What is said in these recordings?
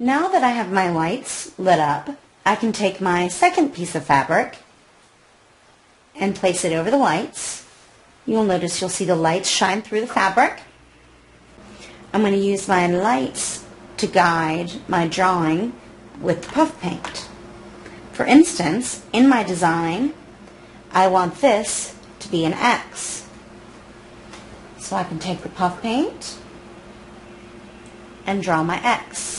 Now that I have my lights lit up, I can take my second piece of fabric and place it over the lights. You'll notice you'll see the lights shine through the fabric. I'm going to use my lights to guide my drawing with puff paint. For instance, in my design, I want this to be an X. So I can take the puff paint and draw my X.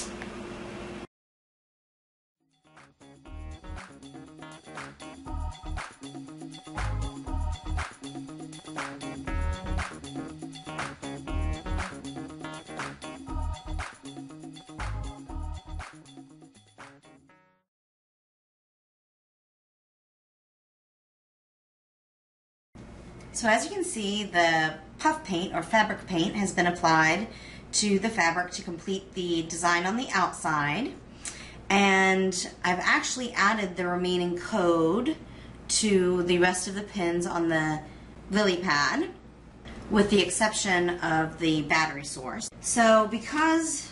So as you can see, the puff paint or fabric paint has been applied to the fabric to complete the design on the outside, and I've actually added the remaining code to the rest of the pins on the LilyPad, with the exception of the battery source. So because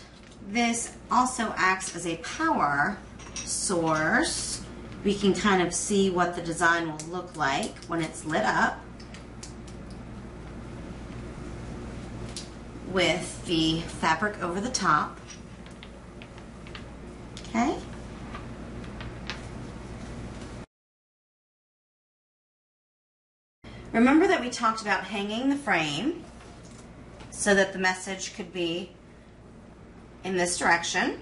this also acts as a power source, we can kind of see what the design will look like when it's lit up with the fabric over the top. Okay. Remember that we talked about hanging the frame so that the message could be in this direction.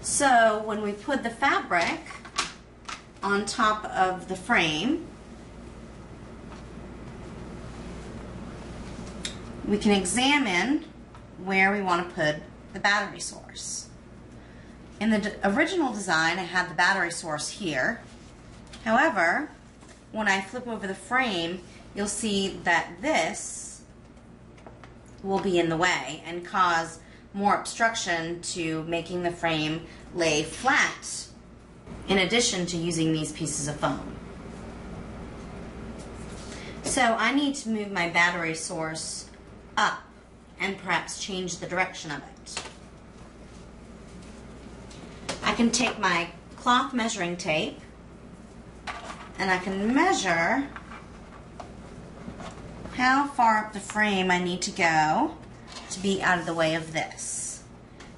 So when we put the fabric on top of the frame, we can examine where we want to put the battery source. In the original design, I had the battery source here. However, when I flip over the frame, you'll see that this will be in the way and cause more obstruction to making the frame lay flat, in addition to using these pieces of foam. So I need to move my battery source up and perhaps change the direction of it. I can take my cloth measuring tape and I can measure how far up the frame I need to go to be out of the way of this.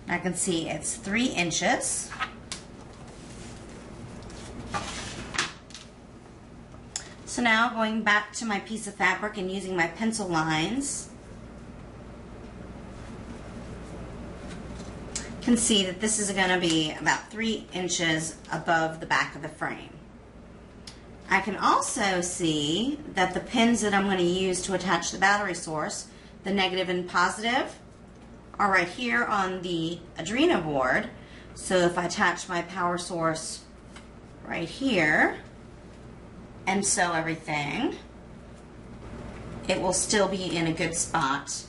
And I can see it's 3 inches. So now going back to my piece of fabric and using my pencil lines, can see that this is going to be about 3 inches above the back of the frame. I can also see that the pins that I'm going to use to attach the battery source, the negative and positive, are right here on the Arduino board. So if I attach my power source right here and sew everything, it will still be in a good spot